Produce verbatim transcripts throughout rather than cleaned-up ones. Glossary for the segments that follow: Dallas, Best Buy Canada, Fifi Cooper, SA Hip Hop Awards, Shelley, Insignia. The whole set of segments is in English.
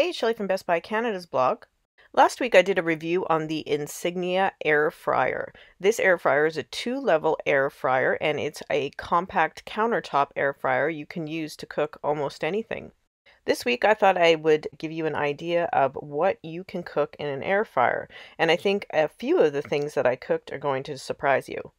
Hey, Shelley from Best Buy Canada's blog. Last week I did a review on the Insignia air fryer. This air fryer is a two-level air fryer and it's a compact countertop air fryer you can use to cook almost anything. This week I thought I would give you an idea of what you can cook in an air fryer, and I think a few of the things that I cooked are going to surprise you.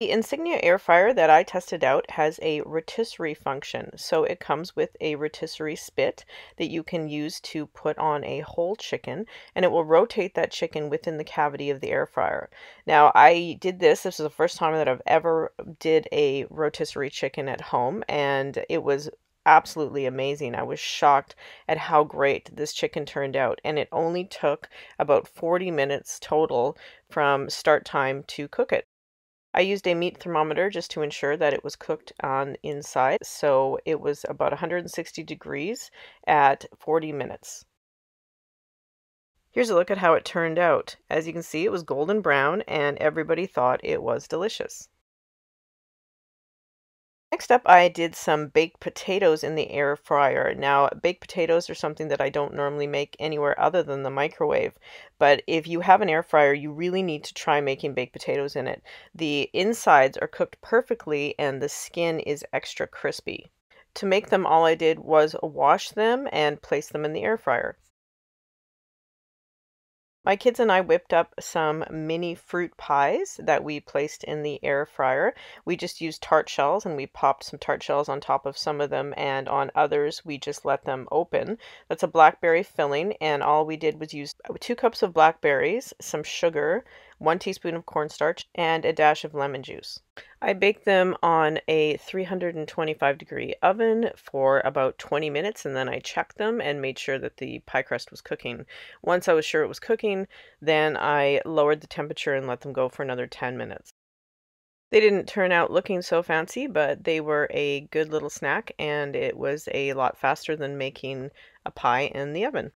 The Insignia air fryer that I tested out has a rotisserie function, so it comes with a rotisserie spit that you can use to put on a whole chicken, and it will rotate that chicken within the cavity of the air fryer. Now, I did this. This is the first time that I've ever did a rotisserie chicken at home, and it was absolutely amazing. I was shocked at how great this chicken turned out, and it only took about forty minutes total from start time to cook it. I used a meat thermometer just to ensure that it was cooked on inside, so it was about one hundred sixty degrees at forty minutes. Here's a look at how it turned out. As you can see, it was golden brown, and everybody thought it was delicious. Next up, I did some baked potatoes in the air fryer. Now, baked potatoes are something that I don't normally make anywhere other than the microwave, but if you have an air fryer, you really need to try making baked potatoes in it. The insides are cooked perfectly and the skin is extra crispy. To make them, all I did was wash them and place them in the air fryer. My kids and I whipped up some mini fruit pies that we placed in the air fryer. We just used tart shells and we popped some tart shells on top of some of them, and on others we just let them open. That's a blackberry filling, and all we did was use two cups of blackberries, some sugar, one teaspoon of cornstarch, and a dash of lemon juice. I baked them on a three hundred twenty-five degree oven for about twenty minutes, and then I checked them and made sure that the pie crust was cooking. Once I was sure it was cooking, then I lowered the temperature and let them go for another ten minutes. They didn't turn out looking so fancy, but they were a good little snack, and it was a lot faster than making a pie in the oven.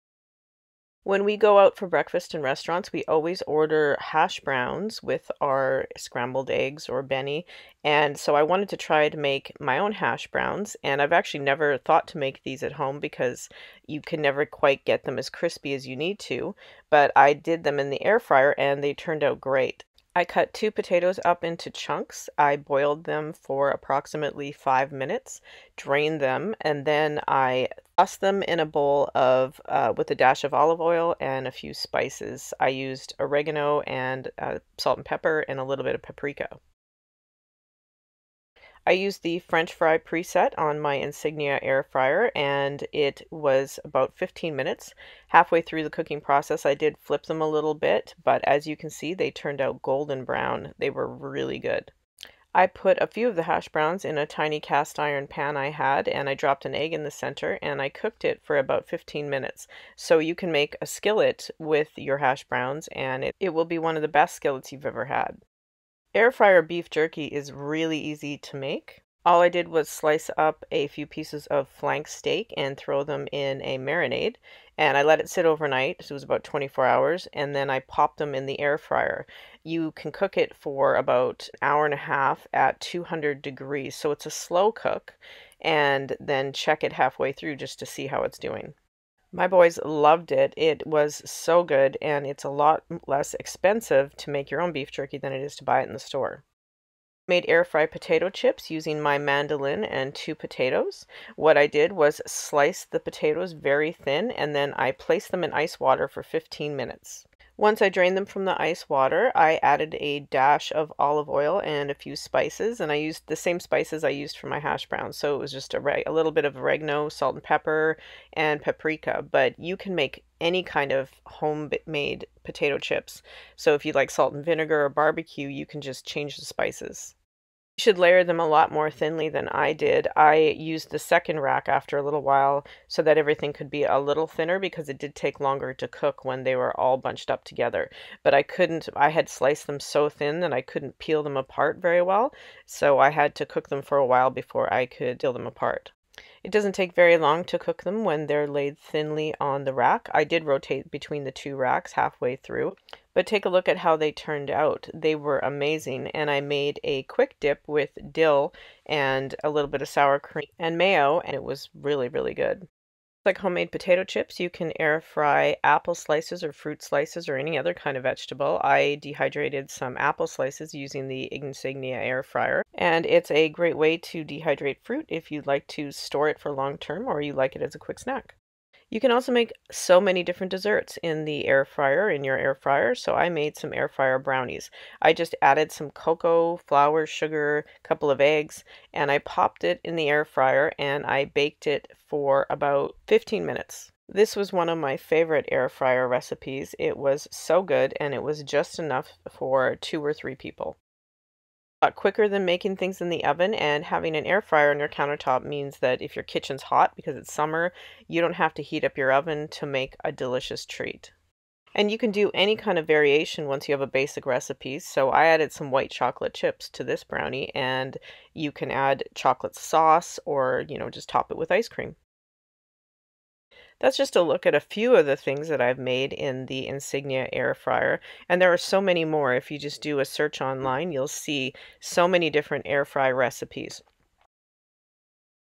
When we go out for breakfast in restaurants, we always order hash browns with our scrambled eggs or Benny, and so I wanted to try to make my own hash browns, and I've actually never thought to make these at home because you can never quite get them as crispy as you need to, but I did them in the air fryer and they turned out great. I cut two potatoes up into chunks. I boiled them for approximately five minutes, drained them, and then I tossed them in a bowl of uh, with a dash of olive oil and a few spices. I used oregano and uh, salt and pepper and a little bit of paprika. I used the French fry preset on my Insignia air fryer, and it was about fifteen minutes. Halfway through the cooking process, I did flip them a little bit, but as you can see, they turned out golden brown. They were really good. I put a few of the hash browns in a tiny cast iron pan I had, and I dropped an egg in the center, and I cooked it for about fifteen minutes. So you can make a skillet with your hash browns, and it, it will be one of the best skillets you've ever had. Air fryer beef jerky is really easy to make. All I did was slice up a few pieces of flank steak and throw them in a marinade, and I let it sit overnight, so it was about twenty-four hours, and then I popped them in the air fryer. You can cook it for about an hour and a half at two hundred degrees, so it's a slow cook, and then check it halfway through just to see how it's doing. My boys loved it. It was so good, and it's a lot less expensive to make your own beef jerky than it is to buy it in the store. Made air fry potato chips using my mandolin and two potatoes. What I did was slice the potatoes very thin, and then I placed them in ice water for fifteen minutes. Once I drained them from the ice water, I added a dash of olive oil and a few spices, and I used the same spices I used for my hash browns. So it was just a, a little bit of oregano, salt and pepper, and paprika, but you can make any kind of homemade potato chips. So if you like salt and vinegar or barbecue, you can just change the spices. You should layer them a lot more thinly than I did. I used the second rack after a little while so that everything could be a little thinner, because it did take longer to cook when they were all bunched up together. But I couldn't, I had sliced them so thin that I couldn't peel them apart very well, so I had to cook them for a while before I could peel them apart. It doesn't take very long to cook them when they're laid thinly on the rack. I did rotate between the two racks halfway through, but take a look at how they turned out. They were amazing, and I made a quick dip with dill and a little bit of sour cream and mayo, and it was really, really good. Like homemade potato chips, you can air fry apple slices or fruit slices or any other kind of vegetable. I dehydrated some apple slices using the Insignia air fryer, and it's a great way to dehydrate fruit if you'd like to store it for long term or you like it as a quick snack. You can also make so many different desserts in the air fryer, in your air fryer, so I made some air fryer brownies. I just added some cocoa, flour, sugar, a couple of eggs, and I popped it in the air fryer and I baked it for about fifteen minutes. This was one of my favorite air fryer recipes. It was so good and it was just enough for two or three people. A lot quicker than making things in the oven, and having an air fryer on your countertop means that if your kitchen's hot because it's summer, you don't have to heat up your oven to make a delicious treat. And you can do any kind of variation once you have a basic recipe. So I added some white chocolate chips to this brownie, and you can add chocolate sauce or, you know, just top it with ice cream. That's just a look at a few of the things that I've made in the Insignia air fryer, and there are so many more. If you just do a search online, you'll see so many different air fry recipes.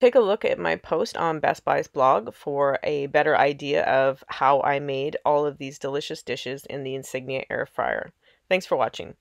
Take a look at my post on Best Buy's blog for a better idea of how I made all of these delicious dishes in the Insignia air fryer. Thanks for watching.